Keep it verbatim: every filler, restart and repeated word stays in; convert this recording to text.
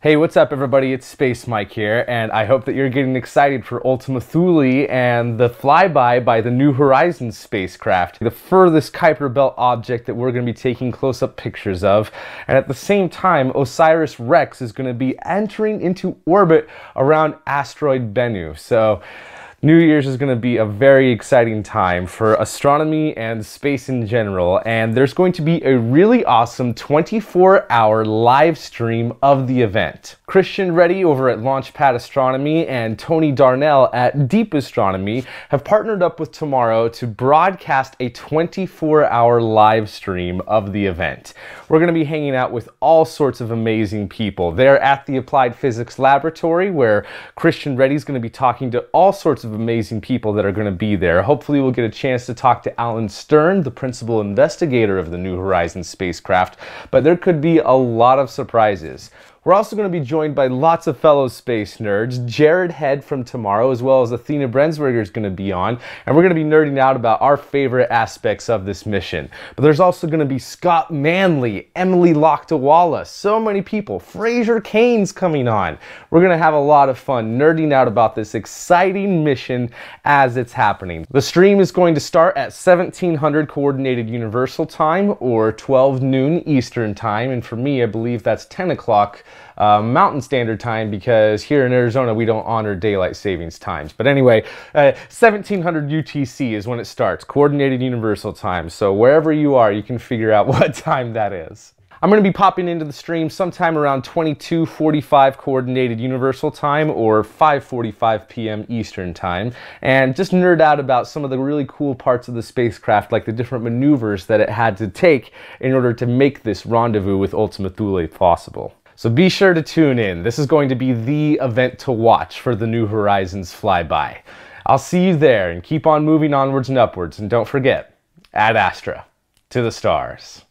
Hey, what's up everybody, it's Space Mike here, and I hope that you're getting excited for Ultima Thule and the flyby by the New Horizons spacecraft, the furthest Kuiper Belt object that we're going to be taking close-up pictures of. And at the same time, OSIRIS-REx is going to be entering into orbit around asteroid Bennu. So New Year's is going to be a very exciting time for astronomy and space in general, and there's going to be a really awesome twenty-four hour live stream of the event. Christian Ready over at Launchpad Astronomy and Tony Darnell at Deep Astronomy have partnered up with T M R O to broadcast a twenty-four hour live stream of the event. We're going to be hanging out with all sorts of amazing people. They're at the Applied Physics Laboratory, where Christian Ready is going to be talking to all sorts of Of amazing people that are going to be there. Hopefully we'll get a chance to talk to Alan Stern, the principal investigator of the New Horizons spacecraft, but there could be a lot of surprises. We're also going to be joined by lots of fellow space nerds. Jared Head from T M R O, as well as Athena Brensberger, is going to be on, and we're going to be nerding out about our favorite aspects of this mission. But there's also going to be Scott Manley, Emily Lakdawalla, so many people. Fraser Kane's coming on. We're going to have a lot of fun nerding out about this exciting mission as it's happening. The stream is going to start at seventeen hundred Coordinated Universal Time, or twelve noon Eastern Time, and for me, I believe that's ten o'clock Uh, Mountain Standard Time, because here in Arizona we don't honor daylight savings times. But anyway, uh, seventeen hundred U T C is when it starts, Coordinated Universal Time. So wherever you are, you can figure out what time that is. I'm going to be popping into the stream sometime around twenty-two forty-five Coordinated Universal Time, or five forty-five p m Eastern Time, and just nerd out about some of the really cool parts of the spacecraft, like the different maneuvers that it had to take in order to make this rendezvous with Ultima Thule possible. So be sure to tune in. This is going to be the event to watch for the New Horizons flyby. I'll see you there, and keep on moving onwards and upwards, and don't forget, ad astra, to the stars.